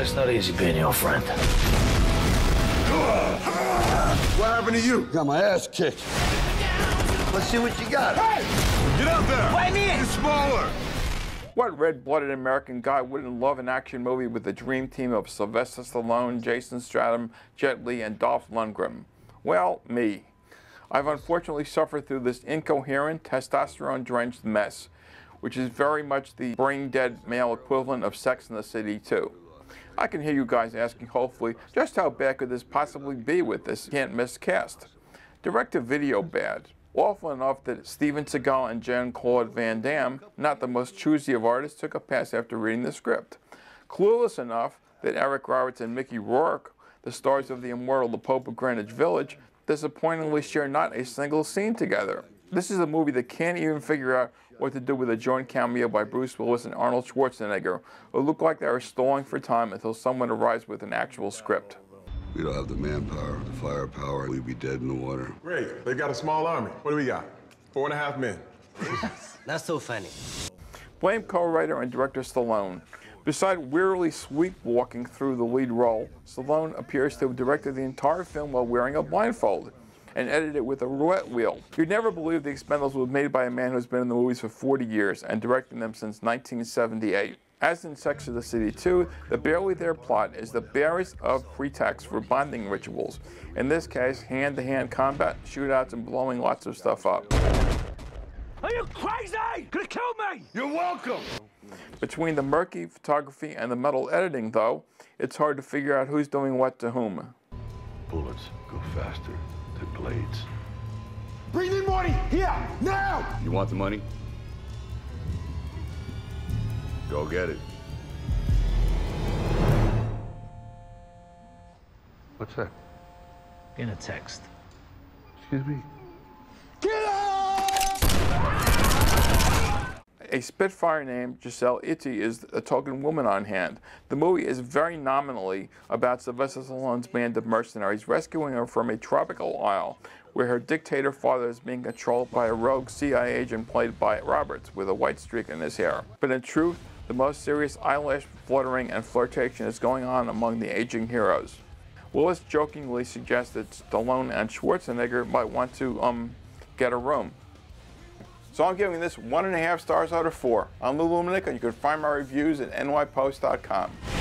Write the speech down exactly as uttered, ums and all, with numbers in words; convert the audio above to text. It's not easy being your friend. What happened to you? Got my ass kicked. Let's see what you got. Hey! Get out there! Why me? You're smaller! What red-blooded American guy wouldn't love an action movie with the dream team of Sylvester Stallone, Jason Statham, Jet Li, and Dolph Lundgren? Well, me. I've unfortunately suffered through this incoherent, testosterone-drenched mess, which is very much the brain-dead male equivalent of Sex and the City two. I can hear you guys asking, hopefully, just how bad could this possibly be with this can't-miss cast? Direct-to-video bad. Awful enough that Steven Seagal and Jean Claude Van Damme, not the most choosy of artists, took a pass after reading the script. Clueless enough that Eric Roberts and Mickey Rourke, the stars of the immortal The Pope of Greenwich Village, disappointingly share not a single scene together. This is a movie that can't even figure out what to do with a joint cameo by Bruce Willis and Arnold Schwarzenegger, who look like they are stalling for time until someone arrives with an actual script. We don't have the manpower, the firepower, we'd be dead in the water. Great, they got a small army. What do we got? Four and a half men. Not so funny. Blame co-writer and director Stallone. Beside wearily sweepwalking through the lead role, Stallone appears to have directed the entire film while wearing a blindfold and edited it with a roulette wheel. You'd never believe The Expendables was made by a man who's been in the movies for forty years and directing them since nineteen seventy-eight. As in Sex and the City two, the barely there plot is the barest of pretexts for bonding rituals. In this case, hand-to-hand combat, shootouts, and blowing lots of stuff up. Are you crazy? Could have killed me! You're welcome! Between the murky photography and the metal editing, though, it's hard to figure out who's doing what to whom. Bullets go faster than blades. Bring in Morty! Here! Now! You want the money? Go get it. What's that? In a text. Excuse me. Get out! A Spitfire named Giselle Itty is a token woman on hand. The movie is very nominally about Sylvester Stallone's band of mercenaries rescuing her from a tropical isle where her dictator father is being controlled by a rogue C I A agent played by Roberts with a white streak in his hair. But in truth, the most serious eyelash fluttering and flirtation is going on among the aging heroes. Willis jokingly suggests that Stallone and Schwarzenegger might want to, um, get a room. So I'm giving this one and a half stars out of four. I'm Lou Lumenick, and you can find my reviews at N Y Post dot com.